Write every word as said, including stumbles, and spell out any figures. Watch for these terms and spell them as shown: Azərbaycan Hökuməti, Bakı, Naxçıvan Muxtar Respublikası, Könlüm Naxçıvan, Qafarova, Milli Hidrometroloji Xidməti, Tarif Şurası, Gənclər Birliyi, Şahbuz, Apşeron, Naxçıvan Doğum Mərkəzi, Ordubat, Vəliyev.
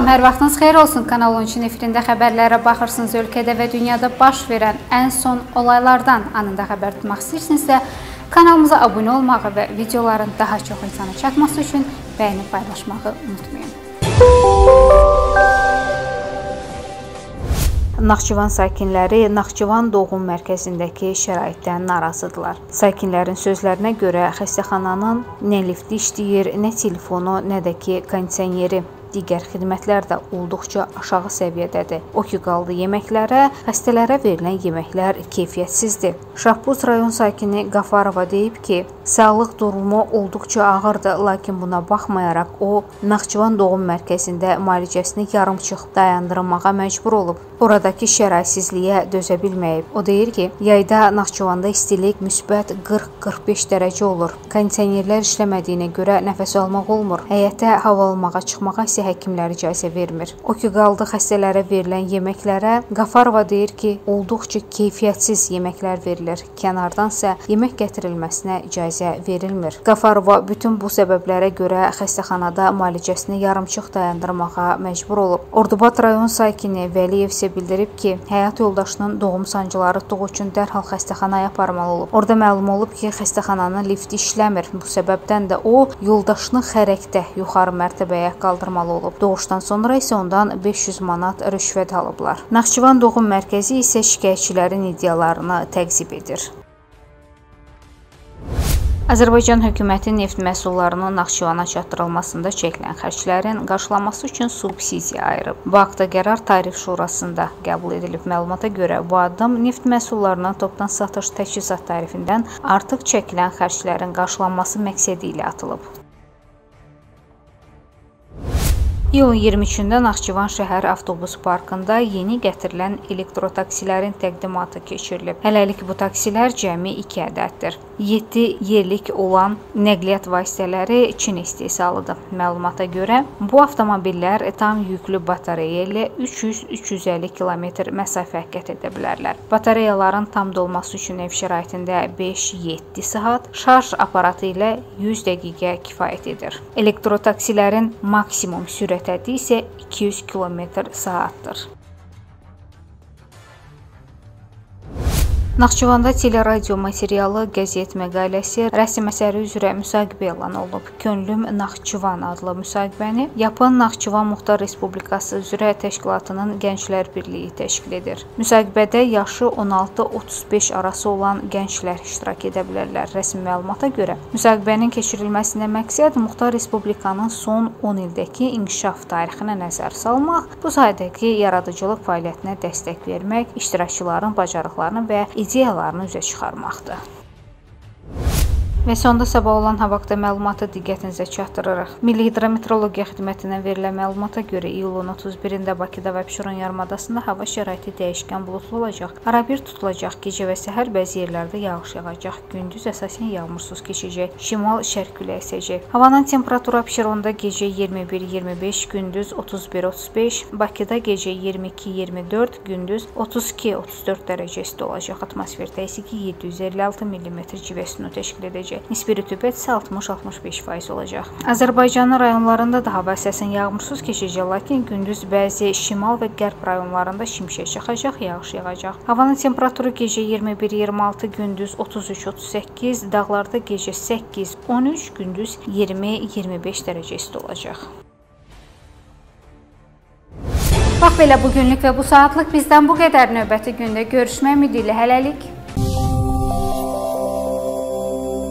Salam, hər vaxtınız xeyir olsun. Kanal on üçün efirində xəbərlərə baxırsınız. Ölkədə və dünyada baş verən ən son olaylardan anında xəbər tutmaq istəyirsinizsə, kanalımıza abunə olmağı və videoların daha çox insana çatması üçün bəyəni paylaşmağı unutmayın. Naxçıvan sakinləri Naxçıvan Doğum Mərkəzindəki şəraitdən narazıdırlar. Sakinlərin sözlərinə görə xəstəxananın nə lifti işləyir, nə telefonu, nə də ki kondisioneri. Digər xidmətlər də olduqca aşağı səviyyədədir. O ki, qaldı yeməklərə, xəstələrə verilən yeməklər keyfiyyətsizdir. Şahbuz rayon sakini Qafarova deyib ki, sağlıq durumu olduqca ağırdır, lakin buna baxmayaraq o, Naxçıvan Doğum Mərkəzində müalicəsini yarımçıq dayandırmağa məcbur olub. Oradakı şəraitsizliyə dözə bilməyib. O deyir ki, yayda Naxçıvanda istilik müsbət qırx qırx beş dərəcə olur. Kondisionerlər işləmədiyinə görə nəfəs almaq olmur. Həyətə hava almağa çıxmağa isə həkimlər icazə vermir. O ki, qaldı xəstələrə verilən yeməklərə, Qafarova deyir ki, olduqca keyfiyyətsiz yeməklər verilir. Kənardansa yemək gətirilməsinə icazə verilmir. Qafarova bütün bu səbəblərə görə xəstəxanada müalicəsini yarımçıq dayandırmağa məcbur olub. Ordubat rayon sakini Vəliyev isə bildirib ki, həyat yoldaşının doğum sancıları tutduğu üçün dərhal xəstəxanaya aparmalı olub. Orada məlum olub ki, xəstəxananın lifti işləmir. Bu səbəbdən də o, yoldaşını xərəkdə yuxarı mərtəbəyə qaldırmalı olub. Doğuşdan sonra isə ondan beş yüz manat rüşvət alıblar. Naxçıvan Doğum Mərkəzi isə şikayətçilərin iddialarını təqzib edir. Azərbaycan Hökuməti neft məhsullarının Naxçıvana çatdırılmasında çəkilən xərclərin qarşılanması üçün subsidiya ayırıb. Bu haqda qərar Tarif Şurasında qəbul edilib. Məlumata görə bu addım neft məhsullarının topdan satış təchizat tarifindən artıq çəkilən xərclərin qarşılanması məqsədi ilə atılıb. iyulun iyirmi üçündə Naxçıvan şəhər avtobus parkında yeni gətirilən elektrotaksilərin təqdimatı keçirilib. Hələlik bu taksilər cəmi iki ədəddir. yeddi yerlik olan nəqliyyat vasitələri Çin istehsalıdır. Məlumata görə bu avtomobillər tam yüklü batareya ilə üç yüz üç yüz əlli kilometr məsafə qət edə bilərlər. Batareyaların tam dolması üçün ev şəraitində beş yeddi saat, şarj aparatı ilə yüz dəqiqə kifayət edir. Elektrotaksilərin maksimum sürəti həddi isə iki yüz kilometr saatdır. Naxçıvanda teleradio materialı, qəzet məqaləsi, rəsm əsəri üzrə müsahibə elan olub. Könlüm Naxçıvan adlı müsahibəni yapan Naxçıvan Muxtar Respublikası üzrə təşkilatının Gənclər Birliyi təşkil edir. Müsahibədə yaşı on altı otuz beş arası olan gənclər iştirak edə bilərlər. Rəsmi məlumata görə müsahibənin keçirilməsinə məqsəd Muxtar Respublikanın son on ildəki inkişaf tarixinə nəzər salmaq, bu sahədəki yaradıcılıq fəaliyyətinə dəstək vermək, iştirakçıların bacarıqlarını və ideyalarını üzə çıxarmaqdır. Və sonda sabah olan hava haqqında məlumatı diqqətinizə çatdırırıq. Milli Hidrometroloji Xidmətindən verilən məlumata görə iyulun otuz birində Bakıda və Apşeron yarımadasında hava şəraiti dəyişkən bulutlu olacaq. Arabir tutulacaq, gecə və səhər bəzi yerlərdə yağış yağacaq, gündüz əsasən yağmursuz keçəcək, şimal-şərq küləyi əsəcək. Havanın temperaturu Apşeronda gecə iyirmi bir iyirmi beş, gündüz otuz bir otuz beş, Bakıda gecə iyirmi iki iyirmi dörd, gündüz otuz iki otuz dörd dərəcə isti olacaq. Atmosfer dəyişikliyi yeddi yüz əlli altı millimetr civə sütunu təşkil edəcək. Nisbi rütubət isə altmış altmış beş faiz olacaq. Azərbaycanın rayonlarında da hava əsasən yağmursuz keçəcək, lakin gündüz bəzi şimal və qərb rayonlarında şimşək çaxacaq, yağış yağacaq. Havanın temperaturu gecə iyirmi bir iyirmi altı, gündüz otuz üç otuz səkkiz, dağlarda gecə səkkiz on üç, gündüz iyirmi iyirmi beş dərəcə isti olacaq. Bax belə bugünlük və bu saatlik bizdən bu qədər. Növbəti gündə görüşmək ümidi ilə hələlik.